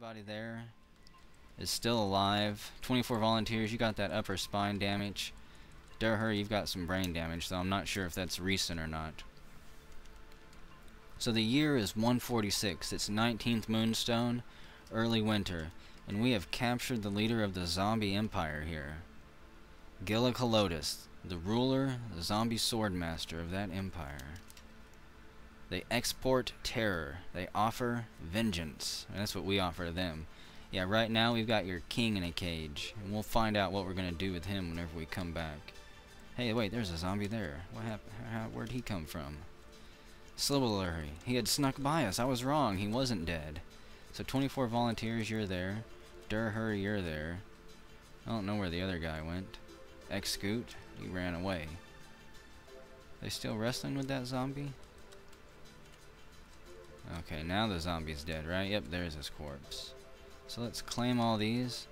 Everybody there is still alive. 24 volunteers, you got that upper spine damage. Dharhur, you've got some brain damage, though I'm not sure if that's recent or not. So the year is 146, it's 19th Moonstone, early winter, and we have captured the leader of the zombie empire here. Gillicolotus, the ruler, the zombie swordmaster of that empire. They export terror, they offer vengeance, and that's what we offer to them. Yeah, right now we've got your king in a cage, and we'll find out what we're going to do with him whenever we come back. Hey, wait, there's a zombie there. What happened? Where'd he come from? Sliberluri. He had snuck by us. I was wrong. He wasn't dead. So 24 volunteers, you're there. Dharhur, you're there. I don't know where the other guy went. Excoot, he ran away. They still wrestling with that zombie? Okay, now the zombie's dead, right? Yep, there's his corpse. So let's claim all these.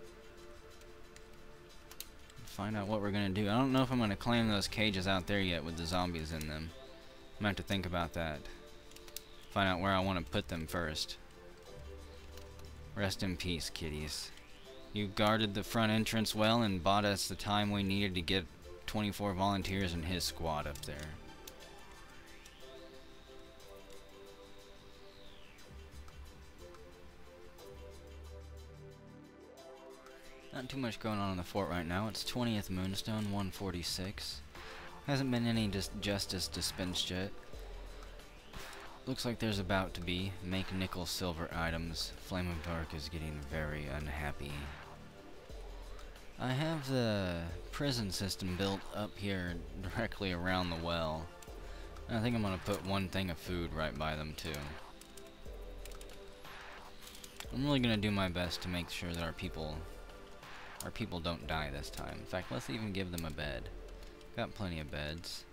Find out what we're going to do. I don't know if I'm going to claim those cages out there yet with the zombies in them. I'm gonna have to think about that. Find out where I want to put them first. Rest in peace, kitties. You guarded the front entrance well and bought us the time we needed to get 24 volunteers and his squad up there. Not too much going on in the fort right now. It's 20th Moonstone, 146. Hasn't been any justice dispensed yet. Looks like there's about to be. Make nickel silver items. Flame of Dark is getting very unhappy. I have the prison system built up here directly around the well. I think I'm gonna put one thing of food right by them too. I'm really gonna do my best to make sure that our people don't die this time. In fact, let's even give them a bed. Got plenty of beds.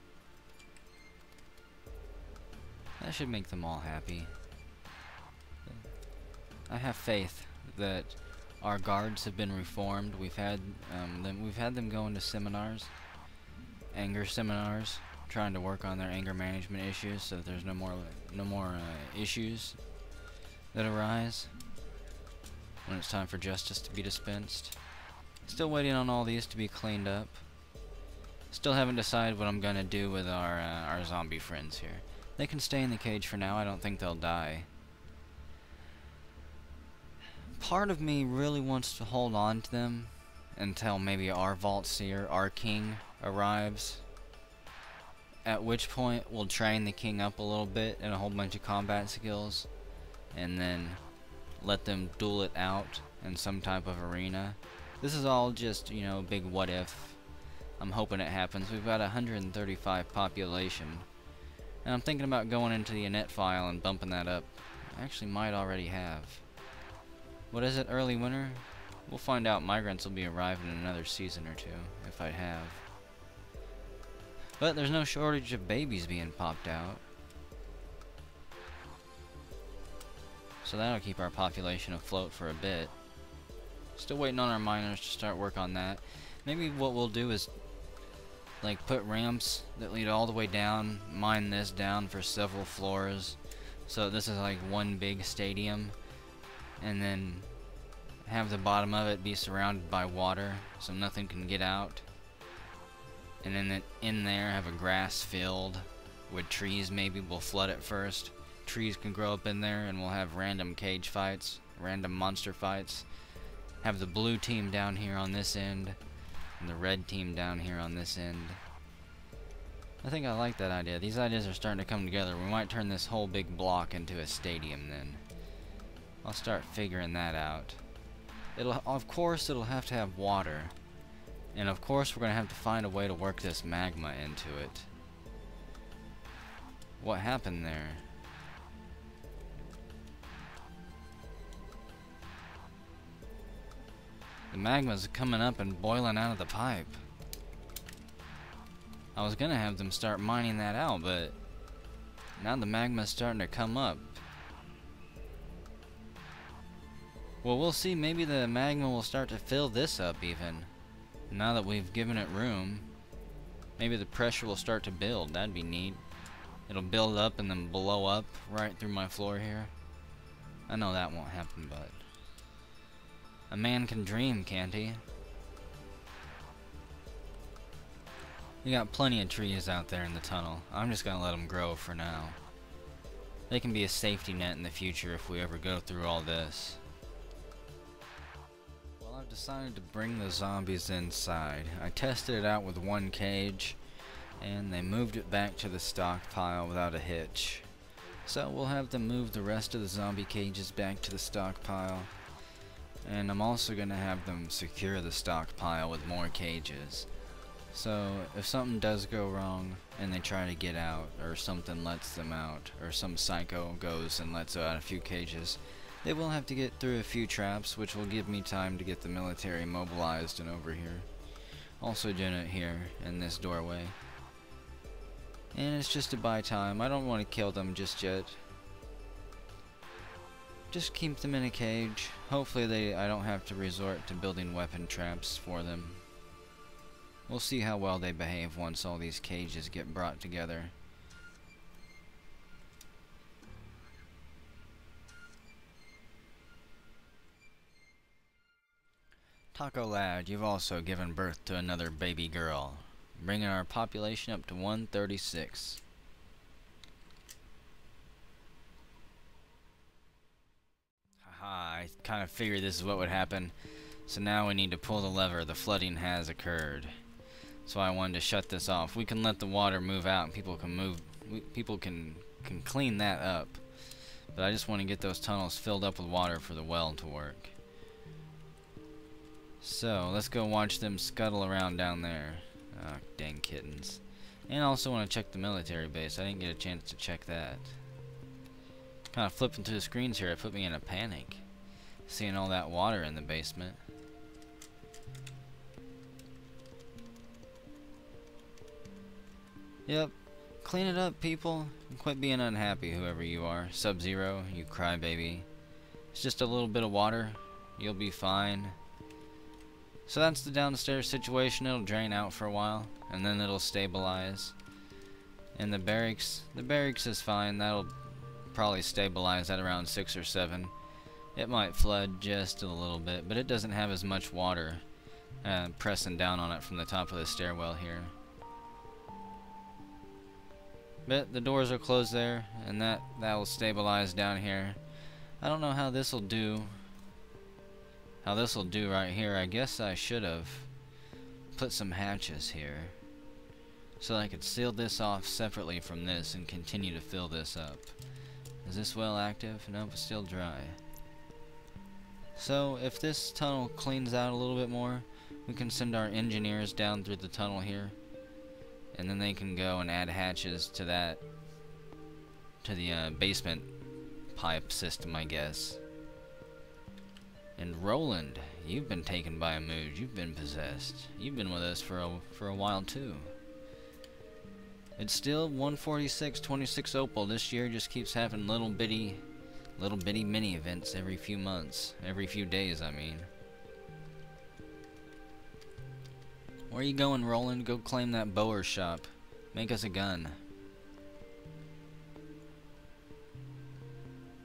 That should make them all happy. I have faith that our guards have been reformed. We've had them going to seminars, anger seminars, trying to work on their anger management issues, so that there's no more issues that arise when it's time for justice to be dispensed. Still waiting on all these to be cleaned up. Still haven't decided what I'm gonna do with our zombie friends here. They can stay in the cage for now. I don't think they'll die. Part of me really wants to hold on to them until maybe our Vault Seer, our king, arrives. At which point we'll train the king up a little bit and a whole bunch of combat skills, and then let them duel it out in some type of arena. This is all just, you know, big what if. I'm hoping it happens. We've got 135 population. And I'm thinking about going into the Inet file and bumping that up. I actually might already have. What is it, early winter? We'll find out. Migrants will be arriving in another season or two, if I have. But there's no shortage of babies being popped out. So that'll keep our population afloat for a bit. Still waiting on our miners to start work on that. Maybe what we'll do is like put ramps that lead all the way down, mine this down for several floors, so this is like one big stadium, and then have the bottom of it be surrounded by water so nothing can get out, and then in there have a grass field with trees. Maybe we'll flood it first. Trees can grow up in there, and we'll have random cage fights, random monster fights. Have the blue team down here on this end and the red team down here on this end. I think I like that idea. These ideas are starting to come together. We might turn this whole big block into a stadium then. I'll start figuring that out. Of course it'll have to have water, and of course we're gonna have to find a way to work this magma into it. What happened there? The magma's coming up and boiling out of the pipe. I was gonna have them start mining that out, but now the magma's starting to come up. Well, we'll see. Maybe the magma will start to fill this up even. Now that we've given it room, maybe the pressure will start to build. That'd be neat. It'll build up and then blow up right through my floor here. I know that won't happen, but A man can dream, can't he? You got plenty of trees out there in the tunnel. I'm just gonna let them grow for now. They can be a safety net in the future if we ever go through all this. Well, I've decided to bring the zombies inside. I tested it out with one cage, and they moved it back to the stockpile without a hitch. So we'll have them move the rest of the zombie cages back to the stockpile. And I'm also gonna have them secure the stockpile with more cages. So if something does go wrong and they try to get out, or something lets them out, or some psycho goes and lets out a few cages, they will have to get through a few traps, which will give me time to get the military mobilized and over here. Also doing it here in this doorway. And it's just to buy time. I don't want to kill them just yet. Just keep them in a cage. Hopefully I don't have to resort to building weapon traps for them. We'll see how well they behave once all these cages get brought together. Taco Lad, you've also given birth to another baby girl, bringing our population up to 136. Haha, I kind of figured this is what would happen. So now we need to pull the lever. The flooding has occurred. So I wanted to shut this off. We can let the water move out and people can move. People can clean that up. But I just want to get those tunnels filled up with water for the well to work. So let's go watch them scuttle around down there. Ah, dang kittens. And I also want to check the military base. I didn't get a chance to check that. Kind of flipping through the screens here, it put me in a panic. Seeing all that water in the basement. Yep. Clean it up, people. And quit being unhappy, whoever you are. Sub-Zero, you crybaby. It's just a little bit of water. You'll be fine. So that's the downstairs situation. It'll drain out for a while, and then it'll stabilize. And the barracks is fine. That'll probably stabilize at around 6 or 7. It might flood just a little bit, but it doesn't have as much water pressing down on it from the top of the stairwell here. But the doors are closed there, and that will stabilize down here. I don't know how this will do. How this will do right here. I guess I should have put some hatches here so that I could seal this off separately from this and continue to fill this up. Is this well active? Nope, it's still dry. So if this tunnel cleans out a little bit more, we can send our engineers down through the tunnel here. And then they can go and add hatches to that, to the basement pipe system, I guess. And Roland, you've been taken by a mood. You've been possessed. You've been with us for a while too. It's still 146, 26 opal. This year just keeps having little bitty mini events every few months, every few days, I mean. Where you going, Roland? Go claim that bower shop. Make us a gun.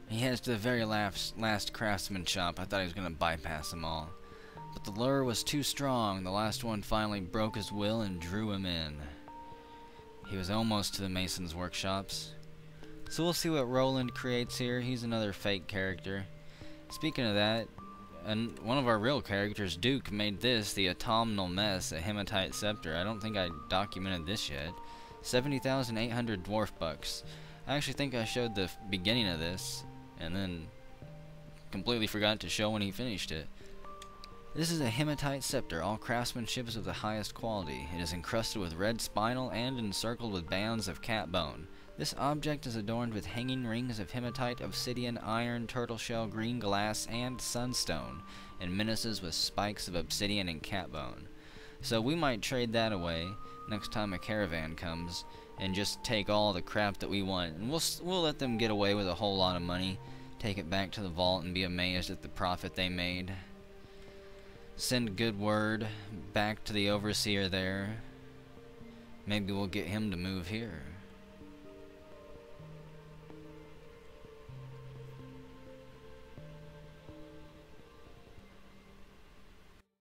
He heads to the very last craftsman shop. I thought he was going to bypass them all. But the lure was too strong. The last one finally broke his will and drew him in. He was almost to the mason's workshops. So we'll see what Roland creates here. He's another fake character. Speaking of that, and one of our real characters, Duke, made this, the Autumnal Mess, a hematite scepter. I don't think I documented this yet. 70,800 dwarf bucks. I actually think I showed the beginning of this, and then completely forgot to show when he finished it. This is a hematite scepter. All craftsmanship is of the highest quality. It is encrusted with red spinel and encircled with bands of cat bone. This object is adorned with hanging rings of hematite, obsidian, iron, turtle shell, green glass, and sunstone, and menaces with spikes of obsidian and catbone. So we might trade that away next time a caravan comes, and just take all the crap that we want, and we'll let them get away with a whole lot of money, take it back to the vault and be amazed at the profit they made. Send good word back to the overseer there. Maybe we'll get him to move here.